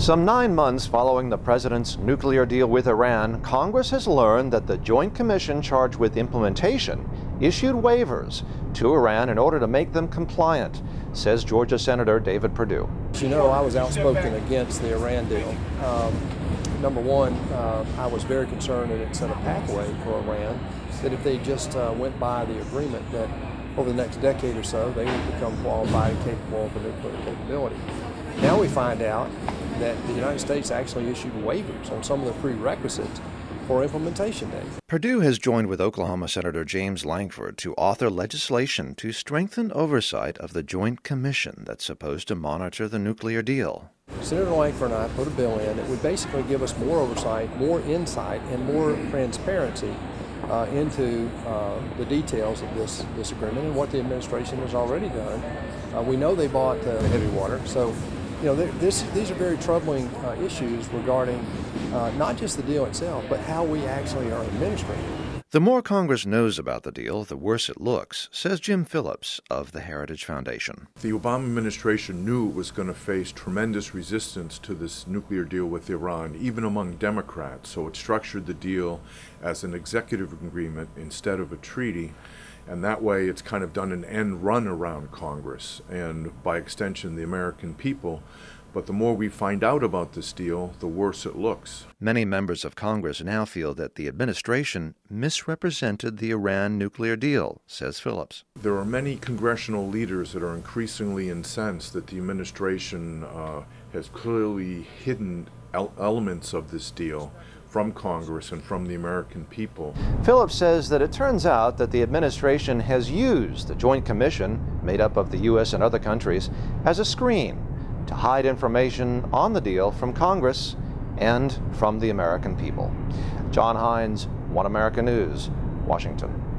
Some 9 months following the president's nuclear deal with Iran, Congress has learned that the Joint Commission charged with implementation issued waivers to Iran in order to make them compliant, says Georgia Senator David Perdue. As you know, I was outspoken against the Iran deal. Number one, I was very concerned that it sent a pathway for Iran, that if they just went by the agreement, that over the next decade or so, they would become qualified and capable of the nuclear capability. Now we find out that the United States actually issued waivers on some of the prerequisites for implementation dates. Perdue has joined with Oklahoma Senator James Lankford to author legislation to strengthen oversight of the Joint Commission that's supposed to monitor the nuclear deal. Senator Lankford and I put a bill in that would basically give us more oversight, more insight, and more transparency into the details of this agreement and what the administration has already done. We know they bought the heavy water, so you know, these are very troubling issues regarding not just the deal itself, but how we actually are administering it. The more Congress knows about the deal, the worse it looks, says Jim Phillips of the Heritage Foundation. The Obama administration knew it was going to face tremendous resistance to this nuclear deal with Iran, even among Democrats, so it structured the deal as an executive agreement instead of a treaty. And that way it's kind of done an end run around Congress and, by extension, the American people. But the more we find out about this deal, the worse it looks. Many members of Congress now feel that the administration misrepresented the Iran nuclear deal, says Phillips. There are many congressional leaders that are increasingly incensed that the administration has clearly hidden elements of this deal from Congress and from the American people. Phillips says that it turns out that the administration has used the Joint Commission, made up of the U.S. and other countries, as a screen to hide information on the deal from Congress and from the American people. John Hines, One America News, Washington.